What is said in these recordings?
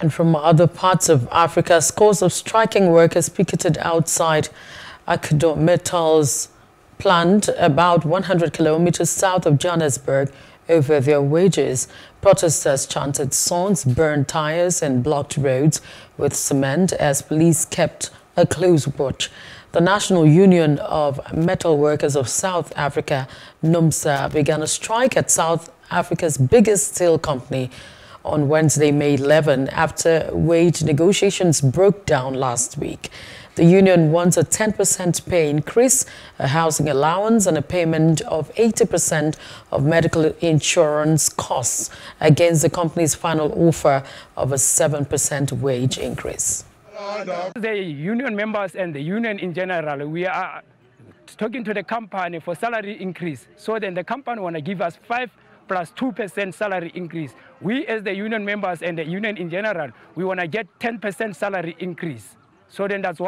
and from other parts of Africa, scores of striking workers picketed outside ArcelorMittal's plant about 100 kilometers south of Johannesburg over their wages. Protesters chanted songs, burned tires and blocked roads with cement as police kept a close watch. The National Union of Metal Workers of South Africa, NUMSA, began a strike at South Africa's biggest steel company on Wednesday, May 11, after wage negotiations broke down last week. The union wants a 10% pay increase, a housing allowance and a payment of 80% of medical insurance costs against the company's final offer of a 7% wage increase. The union members and the union in general, we are talking to the company for salary increase. So then the company want to give us 5% plus 2% salary increase. We as the union members and the union in general, we want to get 10% salary increase. So then that's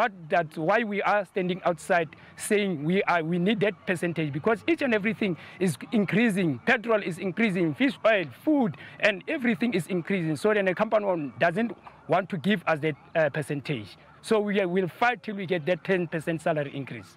why we are standing outside saying we need that percentage, because each and everything is increasing. Petrol is increasing, fish oil, food, and everything is increasing. So then the company doesn't want to give us that percentage. So we will fight till we get that 10% salary increase.